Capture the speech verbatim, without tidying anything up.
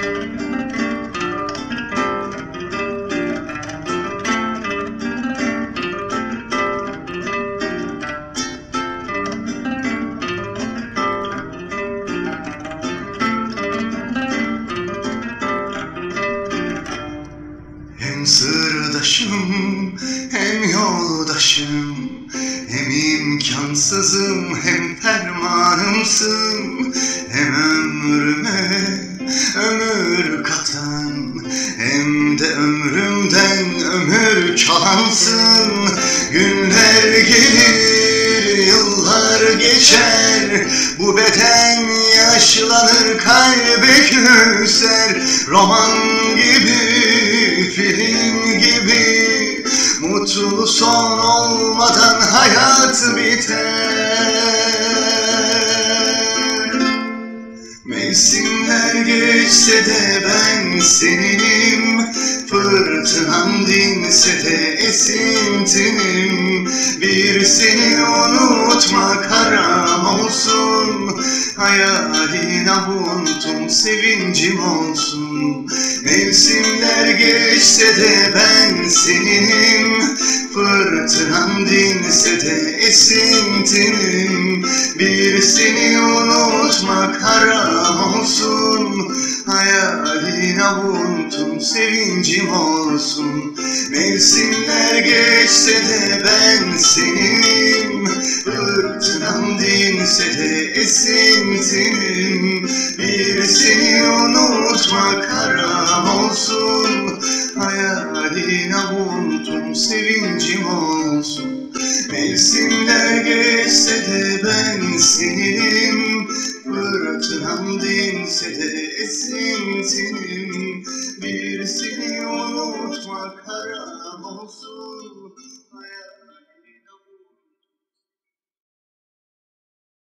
Hem sırdaşım, hem yoldaşım, hem imkansızım, hem fermanımsın. Hem ömrüme ömür katan, hem de ömrümden ömür çalansın. Günler gelir, yıllar geçer, bu beden yaşlanır, kalbe küser. Roman gibi, film gibi, mutlu son olmadan hayat biter. Mevsimler geçse de ben seninim, fırtınam dinse de esintinim. Bir seni unutma karam olsun, hayaline avuntum sevincim olsun. Mevsimler geçse de ben seninim, fırtınam dinse de esintinim. Bir seni unutma karam olsun, hayaline avuntum sevincim olsun. Mevsimler geçse de ben seninim, fırtınam dinse de esintinim. Bir seni unutma karam olsun, hayaline avuntum sevincim olsun. Mevsimler geçse de ben seninim, fırtınam dinse de esintinim. Bir seni unutma karam